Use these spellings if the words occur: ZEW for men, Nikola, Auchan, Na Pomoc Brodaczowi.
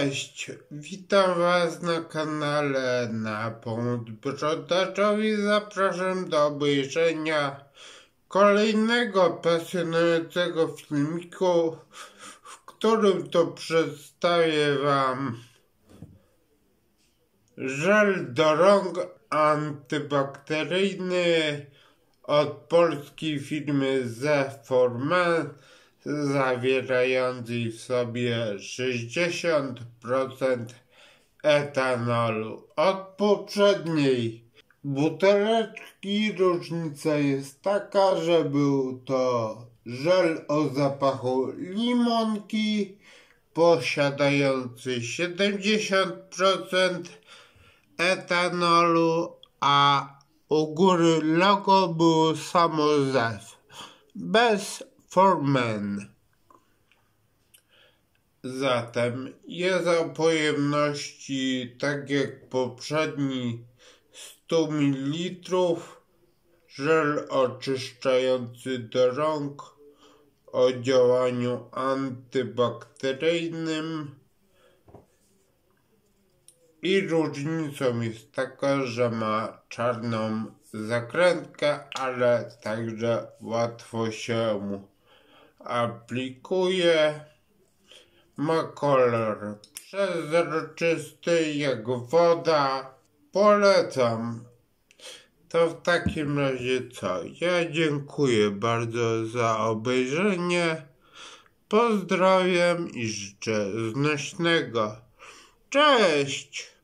Cześć, witam Was na kanale Na Pomoc Brodaczowi. Zapraszam do obejrzenia kolejnego pasjonującego filmiku, w którym to przedstawię Wam żel do rąk antybakteryjny od polskiej firmy ZEW for men, zawierający w sobie 60% etanolu. Od poprzedniej buteleczki różnica jest taka, że był to żel o zapachu limonki, posiadający 70% etanolu, a u góry logo było samo ZEW, bez for men. Zatem jest o pojemności, tak jak poprzedni, 100 ml, żel oczyszczający do rąk o działaniu antybakteryjnym. I różnicą jest taka, że ma czarną zakrętkę, ale także łatwo się aplikuje. Ma kolor przezroczysty jak woda. Polecam. To w takim razie co? Ja dziękuję bardzo za obejrzenie. Pozdrawiam i życzę znośnego. Cześć!